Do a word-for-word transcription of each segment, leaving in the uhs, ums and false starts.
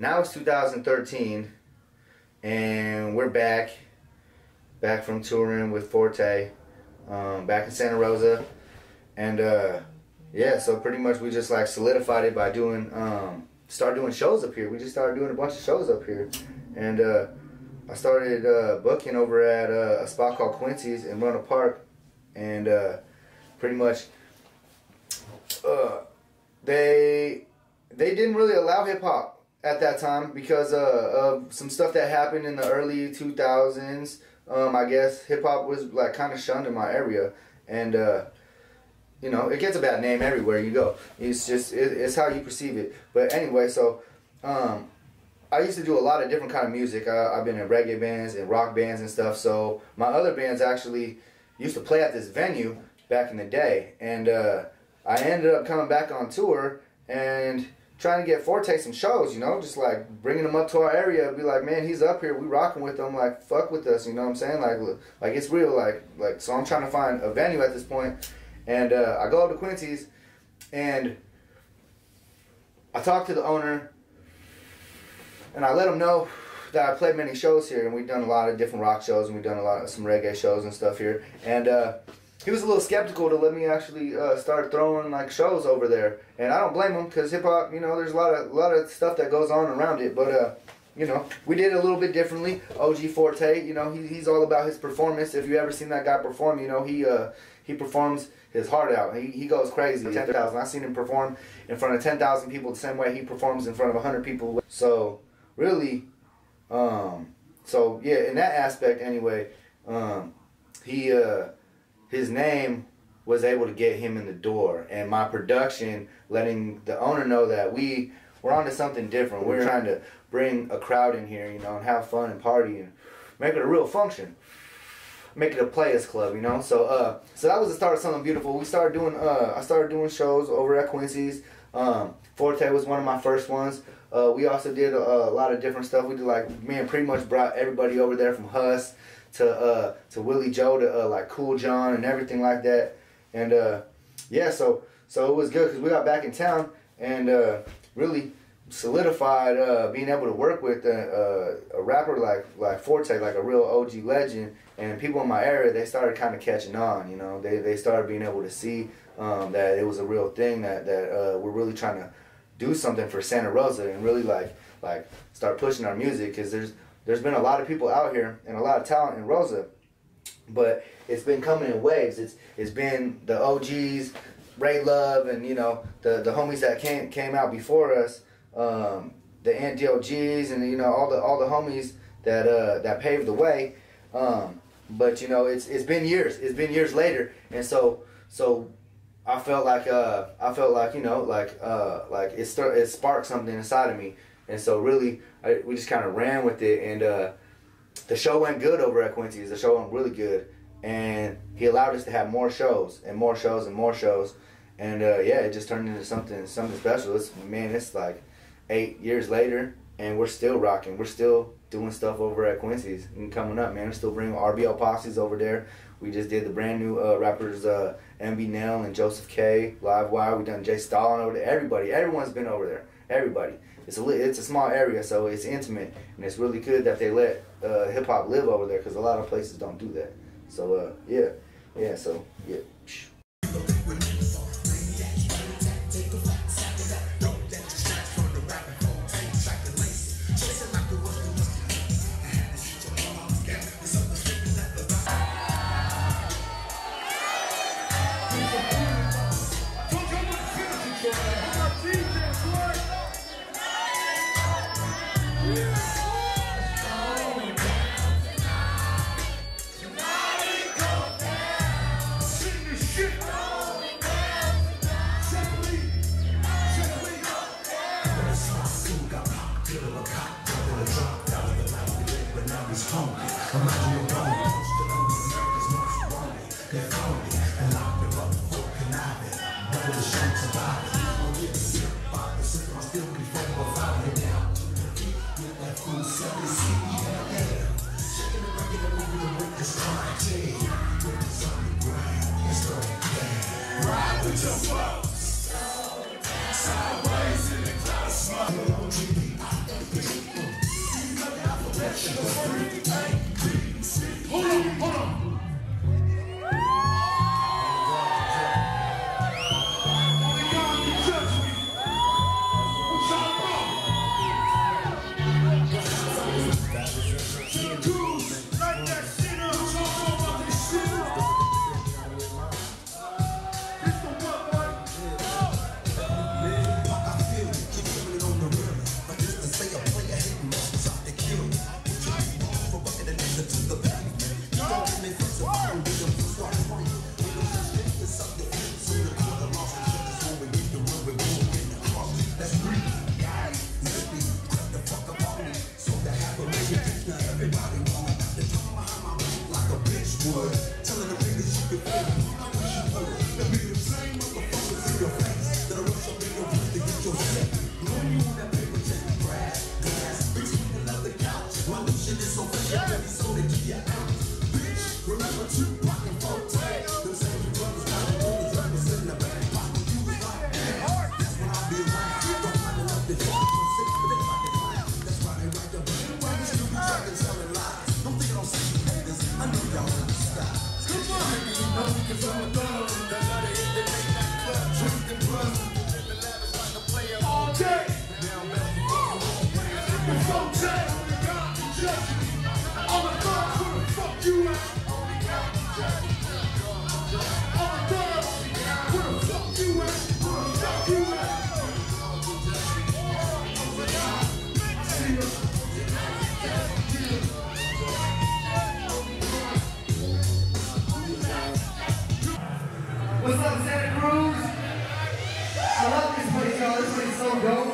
Now it's two thousand thirteen, and we're back, back from touring with Forte, um, back in Santa Rosa, and uh, yeah, so pretty much we just like solidified it by doing, um, start doing shows up here. We just started doing a bunch of shows up here, and uh, I started uh, booking over at uh, a spot called Quincy's in Runa Park, and uh, pretty much uh, they they didn't really allow hip hop at that time because uh, of some stuff that happened in the early two thousands. Um, I guess hip-hop was like kind of shunned in my area, and uh, you know, it gets a bad name everywhere you go. It's just it, it's how you perceive it. But anyway, so um, I used to do a lot of different kind of music. I, I've been in reggae bands and rock bands and stuff, so my other bands actually used to play at this venue back in the day, and uh, I ended up coming back on tour and trying to get Forte some shows, you know, just like bringing them up to our area, be like, man, he's up here, we rocking with them, like, fuck with us, you know what I'm saying, like, look, like, it's real, like, like, so I'm trying to find a venue at this point, and uh, I go up to Quincy's, and I talk to the owner, and I let him know that I played many shows here, and we've done a lot of different rock shows, and we've done a lot of some reggae shows and stuff here, and, uh, he was a little skeptical to let me actually uh, start throwing like shows over there, and I don't blame him because hip hop, you know, there's a lot of a lot of stuff that goes on around it. But uh, you know, we did it a little bit differently. O G Forte, you know, he, he's all about his performance. If you ever seen that guy perform, you know, he uh, he performs his heart out. He he goes crazy. Ten thousand. I seen him perform in front of ten thousand people the same way he performs in front of a hundred people. So really, um, so yeah, in that aspect anyway, um, he. Uh, His name was able to get him in the door, and my production letting the owner know that we were onto something different. We're trying to bring a crowd in here, you know, and have fun and party and make it a real function, make it a players club, you know. So, uh, so that was the start of something beautiful. We started doing, uh, I started doing shows over at Quincy's. Um, Forte was one of my first ones. Uh, we also did a, a lot of different stuff. We did like, man, pretty much brought everybody over there from Huss to uh to Willie Joe to uh, like Cool John and everything like that, and uh yeah, so so it was good because we got back in town and uh really solidified uh being able to work with a, a, a rapper like like Forte, like a real O G legend, and people in my area, they started kind of catching on, you know, they they started being able to see um that it was a real thing, that that uh we're really trying to do something for Santa Rosa and really like like start pushing our music, because there's There's been a lot of people out here and a lot of talent in Rosa, but it's been coming in waves. It's it's been the O Gs, Ray Love, and you know the the homies that came came out before us, um, the N D O Gs, and you know all the all the homies that uh, that paved the way. Um, but you know it's it's been years. It's been years later, and so so I felt like uh, I felt like you know like uh, like it start, it sparked something inside of me. And so really, I, we just kind of ran with it, and uh, the show went good over at Quincy's. The show went really good, and he allowed us to have more shows and more shows and more shows, and uh, yeah, it just turned into something something special. It's, man, it's like eight years later, and we're still rocking. We're still doing stuff over at Quincy's and coming up, man. We're still bringing R B L Posses over there. We just did the brand new uh, rappers uh, M B Nell and Joseph K, Live Wire. We done Jay Stalin over there. Everybody, everyone's been over there. Everybody. It's a, it's a small area, so it's intimate, and it's really good that they let uh, hip-hop live over there, because a lot of places don't do that. So, uh, yeah. Yeah, so, yeah. Sideways in the cloud, smiling on T V. Now everybody want the tongue behind my back like a bitch would. Telling them niggas you can feel it. I wish you would. They'll be the same motherfuckers in your face that'll rush up in your place to get your shit. Blow you on that paper check, grab glass. Bitch, people love the couch. My new shit is so fresh, I'm ready so to get you out. Bitch, remember Tupac and Forte. Them same brothers got the only rappers in the back pocket. You was like, damn, that's when I be around. People lining up this shit. Cause I'm a thug, the letter hit the midnight club, drink the blood, in the lavish like a player all day. Now I'm messing with the wrong players, it's okay. Only God can judge you. I'm a thug, who the fuck you at? Only God can judge you. I'm a thug, who the fuck you at? Who the fuck you at? Only God can judge you. What's up, Santa Cruz? I love this place, y'all. This place is so dope.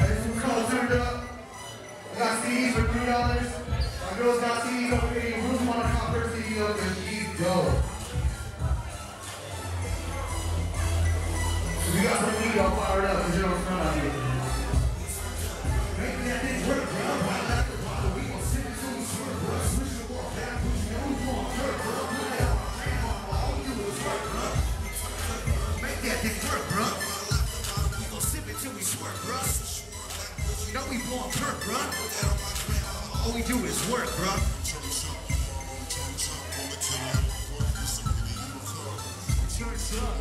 This is called Drip Drop. I got C Ds for three dollars. My girls got C Ds over here. Who's want to cop her C D over here? She's dope. If you got some weed, y'all fire it up because you're in front of me. Make that bitch work, bro. Why not the bottle? We gon' sit until we sweat, bro. Switch the walk down, put you know we want dirt, bro. Make that dick work, bruh. We gon' sip it till we swerve, bruh. You know we blowin' perk, bruh. All we do is work, bruh. Church up.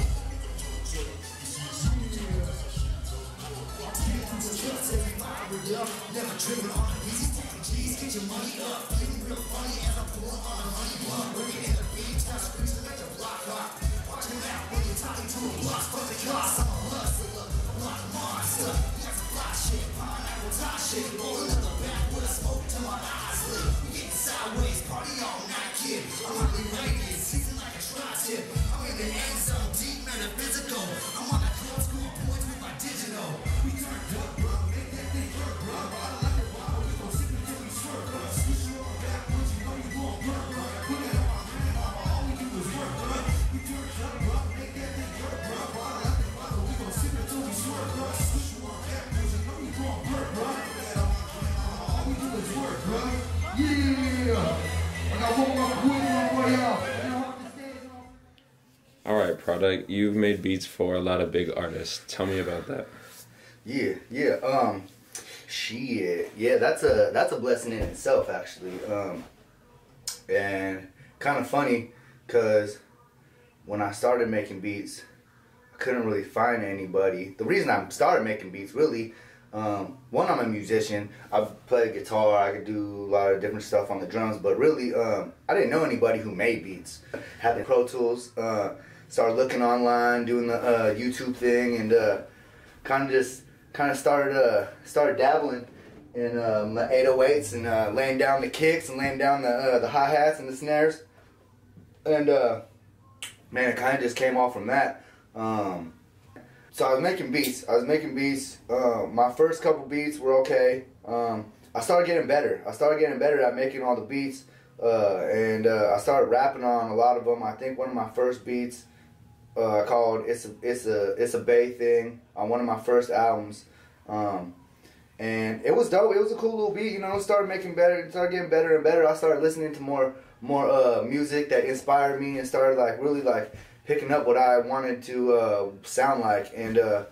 Never driven on these G's, get your money up. Feeling real funny as I'm pulling on the money block. When you hit the beat, start squeezing like a rock rock. Watch it out when you're talking to a block, fuck the cops, I'm a hustler, block monster, that's a fly shit, pineapple tie shit, rolling up the back with a smoke till my eyes lit, we getting sideways, party all night, kid, I'm really radiant, seasoned like a tri-tip, I'm in the end zone, deep metaphysical, I'm on the club school points with my digital, we turned up, bro, make that thing work, bro, I like it, bro, we gon' sip until we swerve, bro, switch you on back, but you know you gon' work, bro, put it on my hand, all we do is work, bro. Alright, Product, you've made beats for a lot of big artists. Tell me about that. Yeah, yeah, um, shit, yeah, that's a, that's a blessing in itself, actually, um, and kind of funny, because when I started making beats, I couldn't really find anybody. The reason I started making beats, really, um, one, I'm a musician. I play guitar. I could do a lot of different stuff on the drums. But really, um, I didn't know anybody who made beats. Having Pro Tools, uh, started looking online, doing the uh, YouTube thing, and uh, kind of just kind of started uh, started dabbling in um, the eight oh eights and uh, laying down the kicks and laying down the uh, the hi hats and the snares, and. Uh, Man, it kind of just came off from that. Um, so I was making beats. I was making beats. Uh, my first couple beats were okay. Um, I started getting better. I started getting better at making all the beats. Uh, and uh, I started rapping on a lot of them. I think one of my first beats uh, called It's a, It's a, It's a Bay Thing on one of my first albums. Um, and it was dope. It was a cool little beat. You know, I started making better. Started getting better and better. I started listening to more more uh, music that inspired me and started like really like picking up what I wanted to uh, sound like, and uh,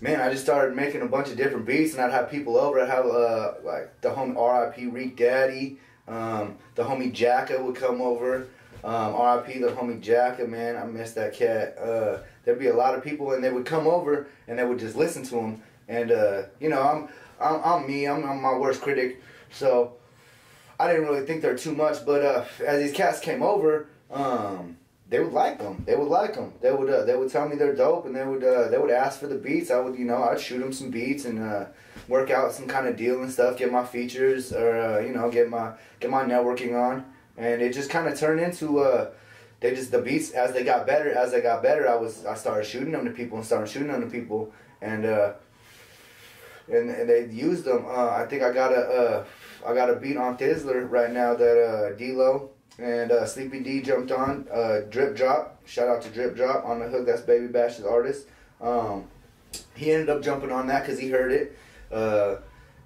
man, I just started making a bunch of different beats, and I'd have people over. I'd have uh, like the homie R I P Reek Daddy, um, the homie Jacka would come over, um, R I P the homie Jacka, man, I miss that cat. Uh, there'd be a lot of people and they would come over and they would just listen to him, and uh, you know, I'm, I'm, I'm me, I'm, I'm my worst critic, so I didn't really think they're too much, but uh, as these cats came over, um, they would like them. They would like them. They would uh, they would tell me they're dope, and they would uh, they would ask for the beats. I would you know I'd shoot them some beats and uh, work out some kind of deal and stuff. Get my features or uh, you know get my get my networking on, and it just kind of turned into uh, they just the beats as they got better as they got better. I was I started shooting them to people and started shooting them to people, and uh, and, and they used them. Uh, I think I got a, uh, I got a beat on Thizzler right now that uh, D-Lo and uh, Sleepy D jumped on. Uh, Drip Drop, shout out to Drip Drop on the hook. That's Baby Bash's artist. Um, he ended up jumping on that because he heard it. Uh,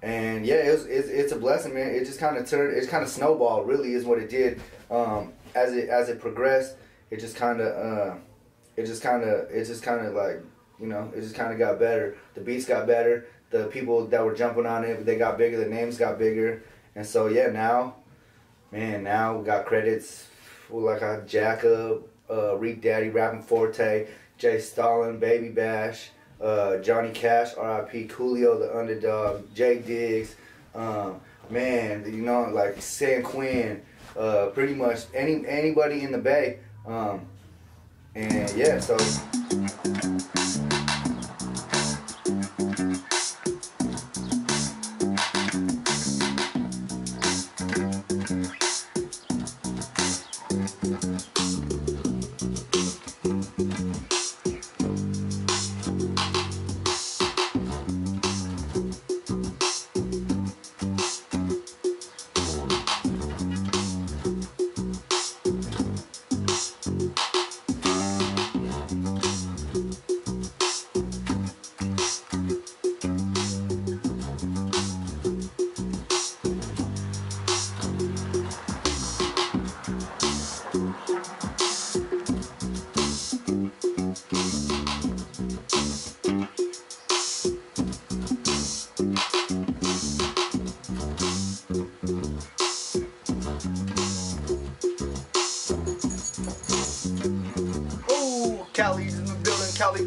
and yeah, it was, it's, it's a blessing, man. It just kind of turned, it kind of snowballed, really, is what it did. Um, as it as it progressed, it just kind of, uh, it just kind of, it just kind of like, you know, it just kind of got better. The beats got better. The people that were jumping on it, they got bigger. The names got bigger. And so yeah, now, man, now we got credits like I Jacka, uh, Reek Daddy, Rappin' Forte, Jay Stalin, Baby Bash. Uh, Johnny Cash, R I P Coolio, the Underdog, Jay Diggs, um, man, you know, like San Quinn, uh, pretty much any anybody in the Bay, um, and yeah, so.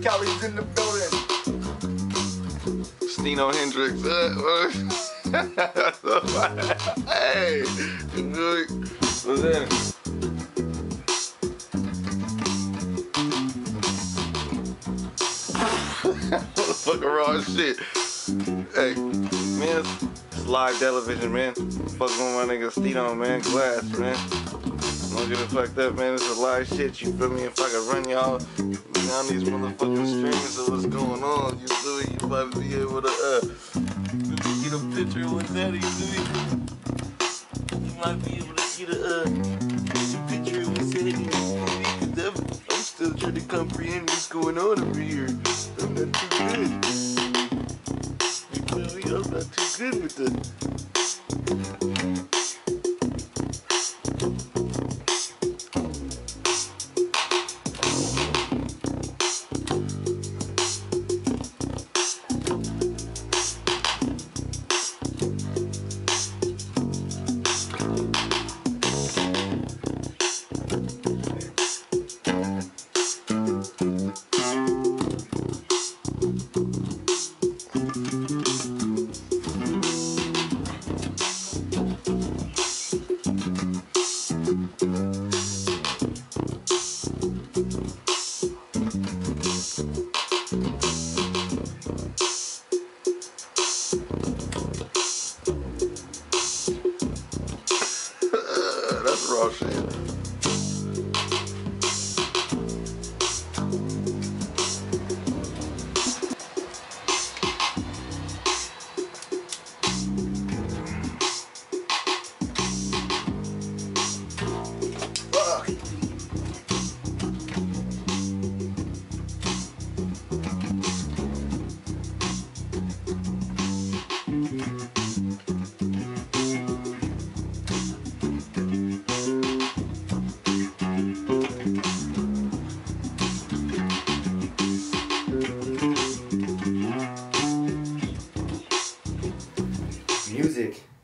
Cali's in the building. Stino Hendrix. Hey, what's that? Motherfucker raw shit. Hey, man, it's live television, man. Fuck with my nigga Stino, man. Glass, man. Don't get it fucked up, man. This is live shit. You feel me? If I could run y'all down these motherfucking streams of what's going on, you do it, you about to be able to uh, get a picture of what's that, you do it. You might be able to get a, uh, get a picture of what's happening. I'm still trying to comprehend what's going on over here. I'm not too good. You feel me? I'm not too good with the...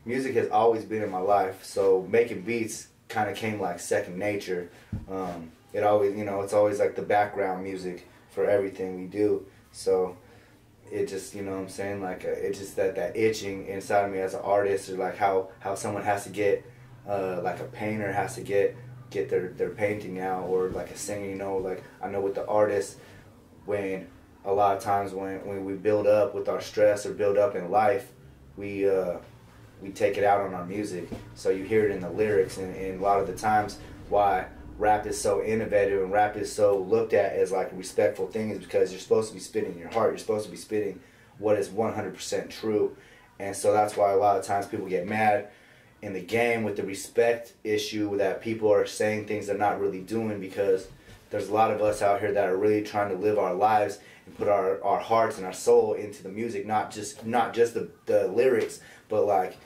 Music has always been in my life, so making beats kind of came like second nature. Um, it always, you know, it's always like the background music for everything we do. So it just, you know what I'm saying, like uh, it's just that, that itching inside of me as an artist, or like how, how someone has to get, uh, like a painter has to get, get their, their painting out, or like a singer, you know, like I know with the artists, when a lot of times when, when we build up with our stress or build up in life, we, uh, we take it out on our music, so you hear it in the lyrics, and, and a lot of the times why rap is so innovative and rap is so looked at as like a respectful thing is because you're supposed to be spitting your heart, you're supposed to be spitting what is one hundred percent true. And so that's why a lot of times people get mad in the game with the respect issue, that people are saying things they're not really doing, because there's a lot of us out here that are really trying to live our lives and put our, our hearts and our soul into the music, not just not just the, the lyrics, but like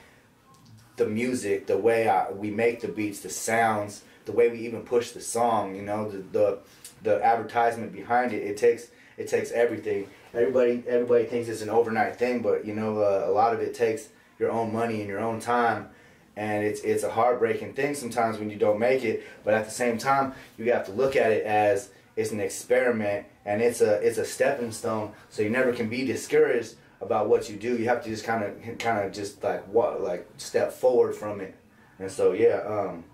the music, the way I, we make the beats, the sounds, the way we even push the song, you know, the the, the advertisement behind it. It takes it takes everything. Everybody everybody thinks it's an overnight thing, but you know, uh, a lot of it takes your own money and your own time. And it's it's a heartbreaking thing sometimes when you don't make it, but at the same time, you have to look at it as it's an experiment, and it's a it's a stepping stone. So you never can be discouraged about what you do. You have to just kind of kind of just like what like step forward from it. And so yeah, um,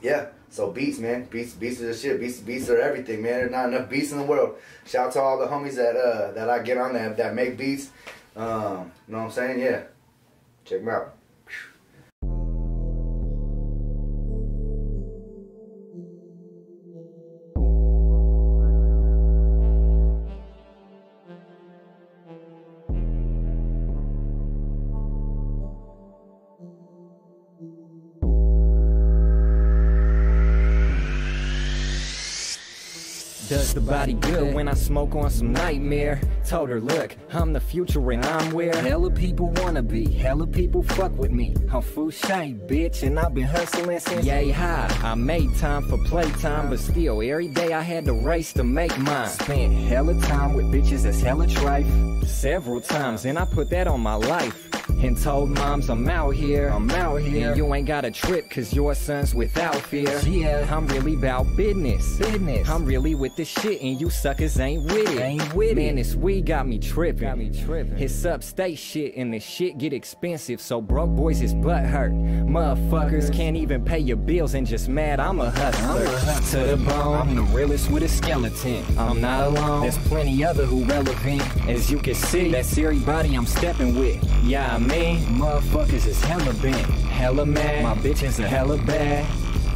yeah. So beats, man, beats beats are the shit. Beats beats are everything, man. There's not enough beats in the world. Shout out to all the homies that uh that I get on that that make beats. Um, you know what I'm saying? Yeah, check them out. Does the body good when I smoke on some nightmare? Told her, look, I'm the future and I'm where hella people wanna be, hella people fuck with me. I'm full shape, bitch, and I've been hustling since yay high. I made time for playtime, but still, every day I had to race to make mine. Spent hella time with bitches that's hella trife, several times, and I put that on my life. And told moms I'm out here, I'm out here. And you ain't got a trip cause your son's without fear. Yeah, I'm really about business, business. I'm really with this shit and you suckers ain't with it, ain't with Man, it. This weed got me tripping, got me tripping. It's upstate shit and this shit get expensive, so broke boys is butt hurt. Motherfuckers can't even pay your bills and just mad I'm a hustler. I'm a hustler. To the bone, I'm the realest with a skeleton. I'm not alone, there's plenty other who relevant. As you can see, that's everybody I'm stepping with. Yeah, I'm me, motherfuckers is hella bent, hella mad. My bitches are hella bad,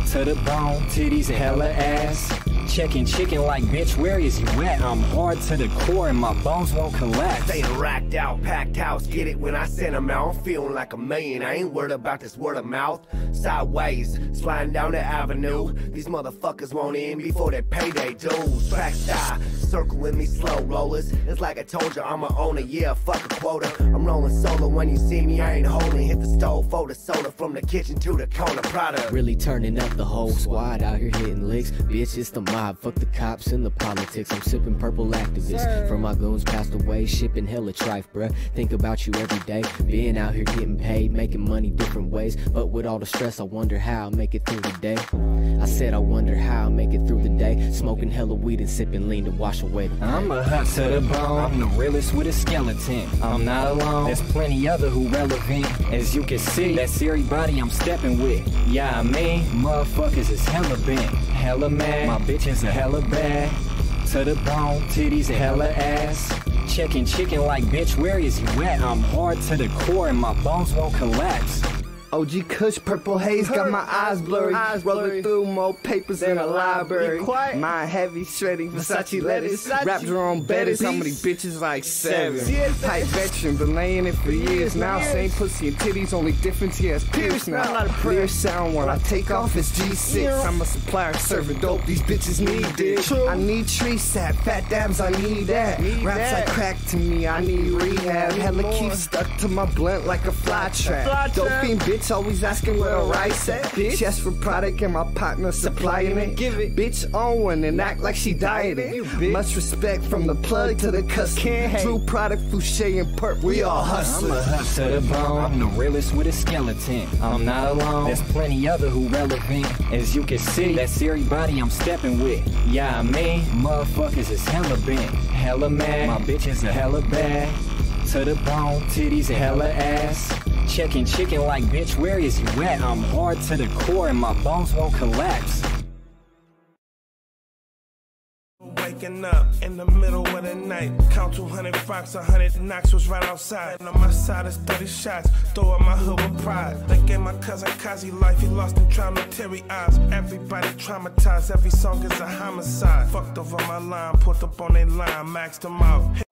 to the bone, titties are hella ass. Checking chicken like, bitch, where is you at? I'm hard to the core and my bones won't collapse. They racked out, packed house, get it when I send them out. I'm feeling like a man, I ain't worried about this word of mouth. Sideways, sliding down the avenue. These motherfuckers won't end before they pay their dues. Track star, circling me slow rollers. It's like I told you, I'm a owner, yeah, fuck a quota. I'm rolling solo when you see me, I ain't holding. Hit the stove for the soda, from the kitchen to the corner product. Really turning up the whole squad out here hitting licks. Bitch, it's the mob, fuck the cops and the politics. I'm sipping purple activists. Sir. From my goons passed away, shipping hella trife, bruh. Think about you every day, being out here getting paid, making money different ways. But with all the stress, I wonder how I'll make it through the day. I said I wonder how I'll make it through the day. Smoking hella weed and sipping lean to wash away the day. I'm a hustler to the bone, I'm the realest with a skeleton. I'm not alone, there's plenty other who relevant. As you can see, that's everybody I'm stepping with. Yeah, I mean, motherfuckers is hella bent, hella mad. My bitches are hella bad, to the bone, titties are hella ass. Checking chicken like, bitch, where is you at? I'm hard to the core and my bones won't collapse. O G Kush, Purple Haze, got my eyes blurry. Eyes blurry. Rolling through more papers than a library. Mind heavy, shredding Versace lettuce. Wrapped her on Bettis. How many bitches like seven? Hype veteran, been laying it for years now. Same pussy and titties, only difference he has pierced now. Clear sound when I take off, it's G six. I'm a supplier serving dope, these bitches need it. I need tree sap, fat dabs, I need that. Raps like crack to me, I need rehab. Hella keep stuck to my blunt like a fly trap. Dope fiend bitch, always asking where a rice at, bitch. Yes, for product and my partner supplying it. Give it, bitch, on one and act like she dieted. Much respect from the plug to the customer. True product, Fouché and Perp, we all hustlers. I'm a hustler to the bone, I'm the realest with a skeleton. I'm not alone, there's plenty other who relevant. As you can see, that's everybody I'm stepping with. Yeah, I mean, motherfuckers is hella bent, hella mad. My bitches are hella bad, to the bone, titties are hella ass. Checking chicken like, bitch, where is you at? I'm hard to the core and my bones won't collapse. Waking up in the middle of the night, count two hundred rocks, one hundred knocks was right outside. And on my side is thirty shots, throw up my hood with pride. They gave my cousin Kazi life, he lost in trauma, teary eyes. Everybody traumatized, every song is a homicide. Fucked over my line, put up on their line, maxed them out.